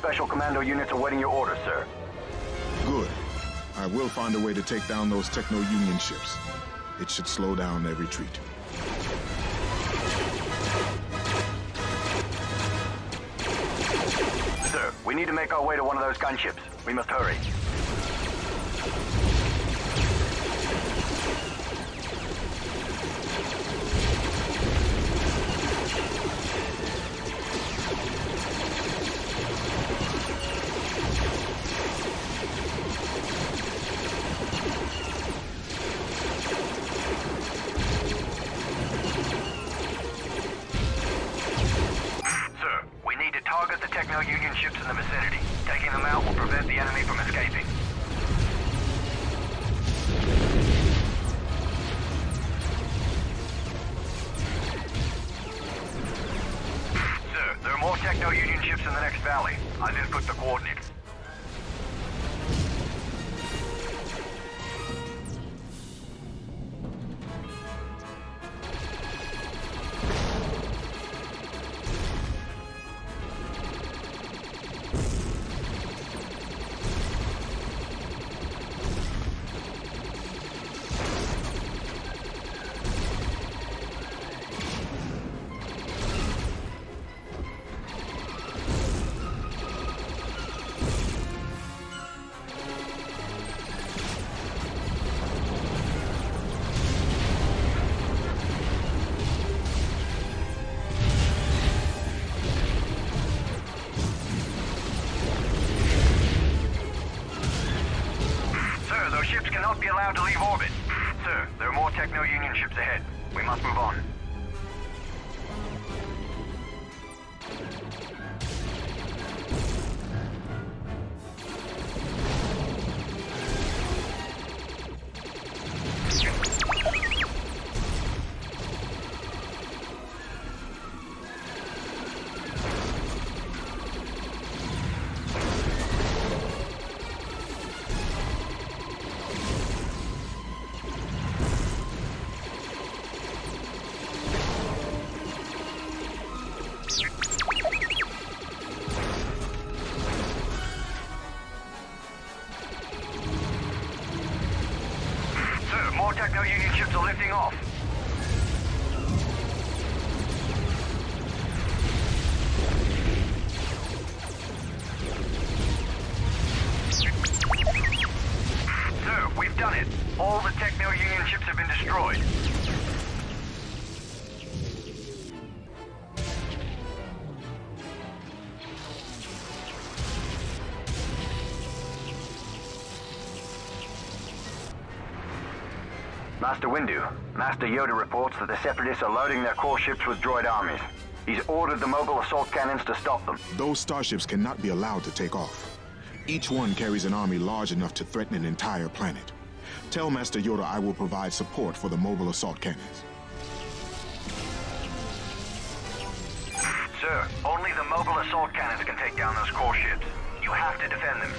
special commando units awaiting your orders, sir. Good. I will find a way to take down those Techno Union ships. It should slow down their retreat. Sir, we need to make our way to one of those gunships. We must hurry. Be allowed to leave orbit. Sir, there are more Techno Union ships ahead. We must move on. Master Windu, Master Yoda reports that the Separatists are loading their core ships with droid armies. He's ordered the mobile assault cannons to stop them. Those starships cannot be allowed to take off. Each one carries an army large enough to threaten an entire planet. Tell Master Yoda I will provide support for the mobile assault cannons. Sir, only the mobile assault cannons can take down those core ships. You have to defend them.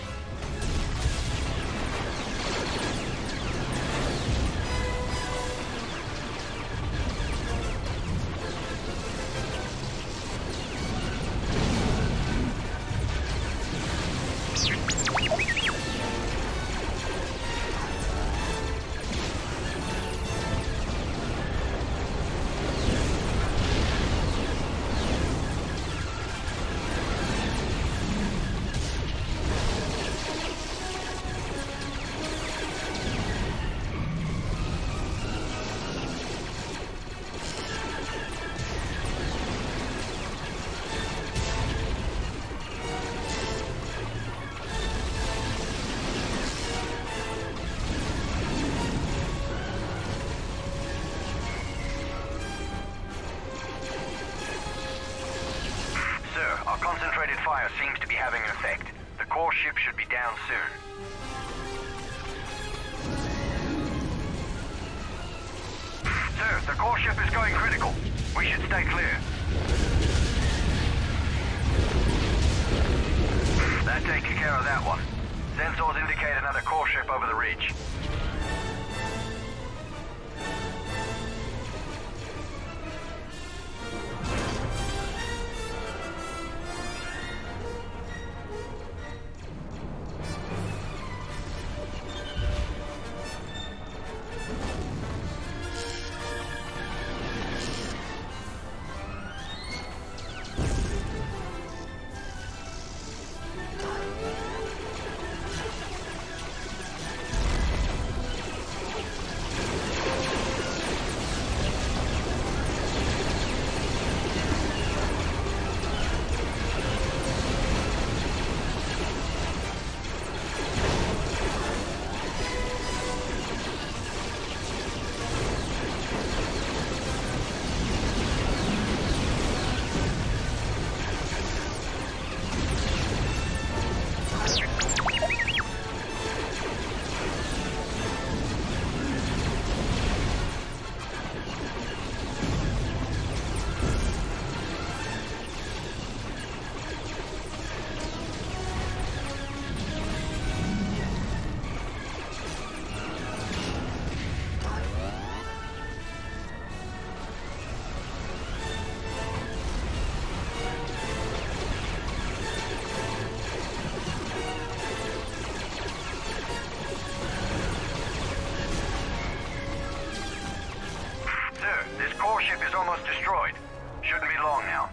destroyed. Shouldn't be long now.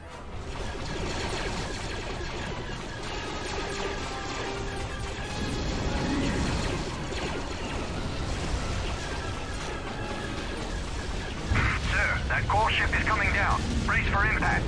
Sir, that core ship is coming down. Brace for impact.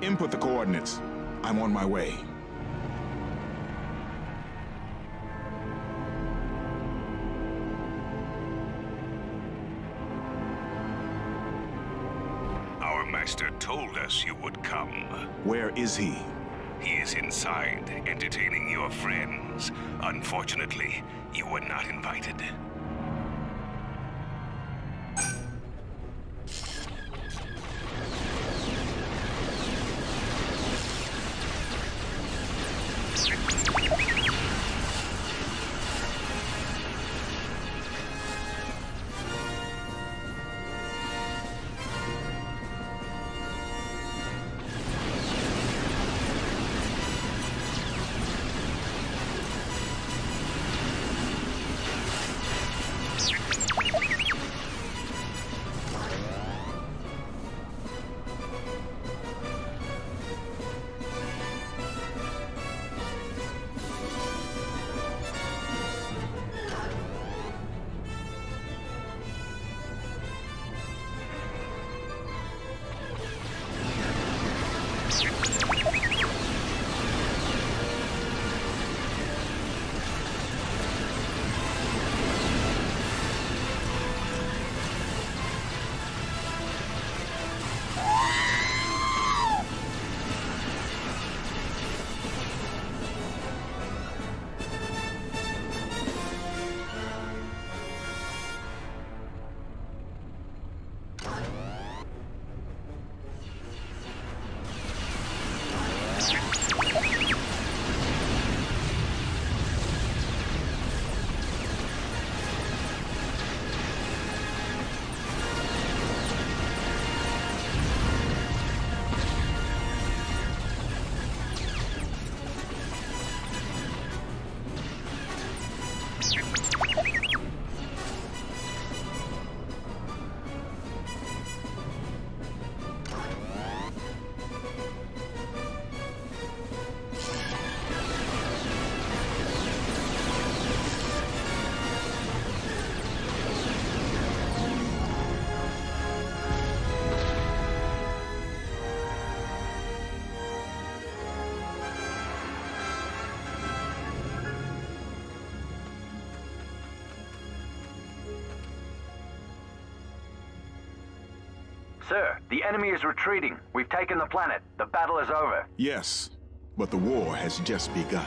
Input the coordinates. I'm on my way. Our master told us you would come. Where is he? He is inside, entertaining your friends. Unfortunately, you were not invited. Sir, the enemy is retreating. We've taken the planet. The battle is over. Yes, but the war has just begun.